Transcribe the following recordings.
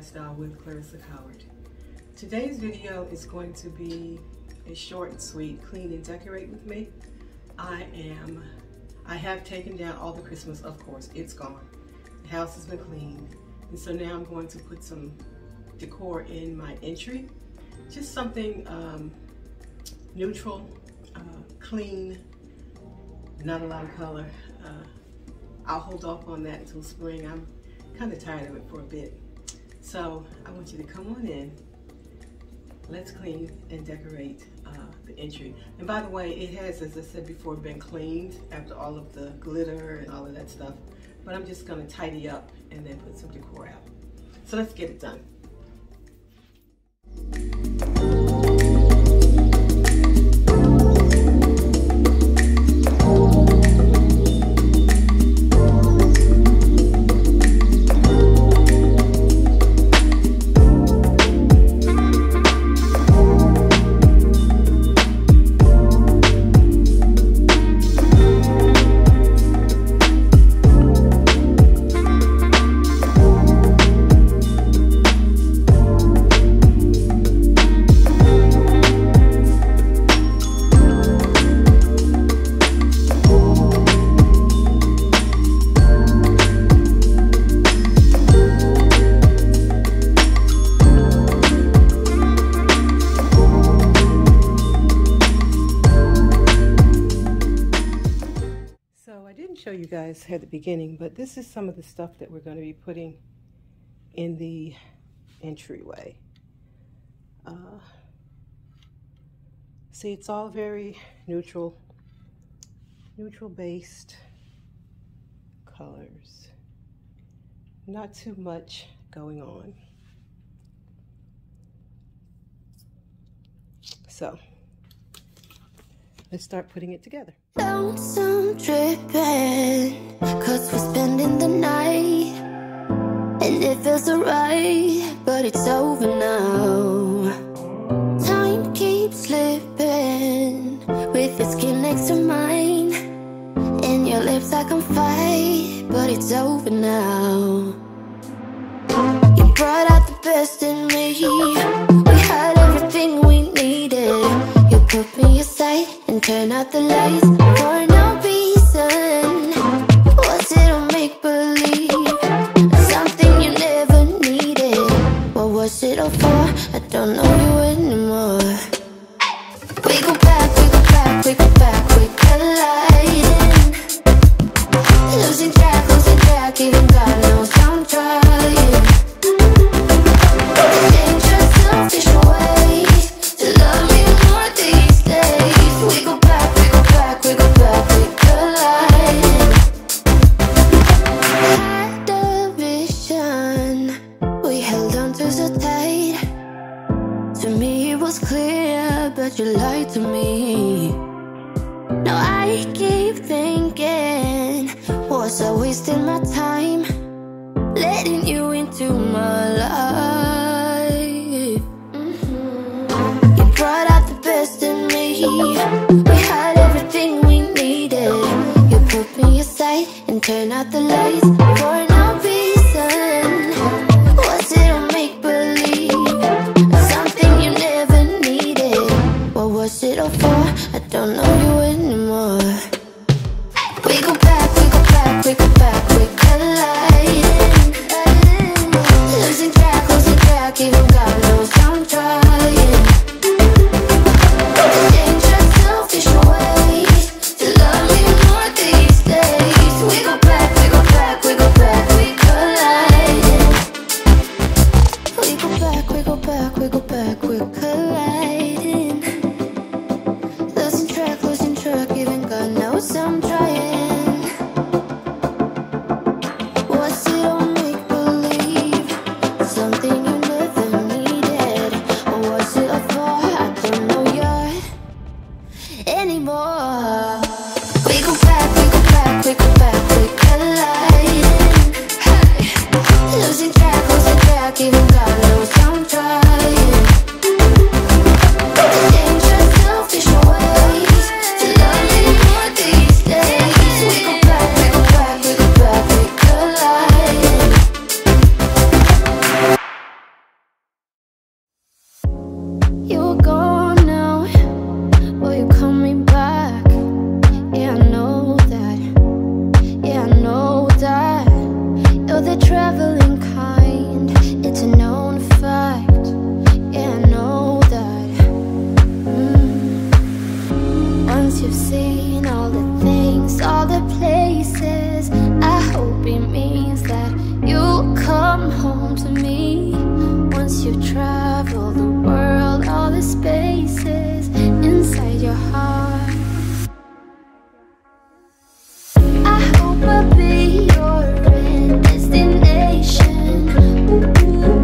Lifestyle with Clarissa Coward. Today's video is going to be a short and sweet clean and decorate with me. I have taken down all the Christmas, of course, it's gone. The house has been cleaned. And so now I'm going to put some decor in my entry. Just something neutral, clean, not a lot of color. I'll hold off on that until spring. I'm kind of tired of it for a bit. So I want you to come on in. Let's clean and decorate the entry. And by the way, it has, as I said before, been cleaned after all of the glitter and all of that stuff. But I'm just gonna tidy up and then put some decor out. So let's get it done. Show you guys at the beginning, but this is some of the stuff that we're going to be putting in the entryway. See, it's all very neutral based colors, not too much going on. So let's start putting it together. Lonesome dripping, 'cause we're spending the night, and it feels alright, but it's over now. Time keeps slipping, with your skin next to mine, and your lips like I'm fight, but it's over now. You brought out the best in me, we had everything we needed. You put me aside and turn out the lights. You lied to me. Now I keep thinking, was I wasting my time, letting you into my life? You brought out the best in me. We had everything we needed. You put me aside and turned out the lights for no reason. Was it a make-believe? Something you never needed. What was it all for? I don't know you anymore. We go back, we go back, we go back, we colliding. Losing track, even God knows I'm trying. you've seen all the things, all the places. I hope it means that you'll come home to me. Once you've traveled the world, all the spaces inside your heart, I hope I'll be your end destination. Ooh.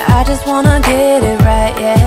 I just wanna get it right, yeah.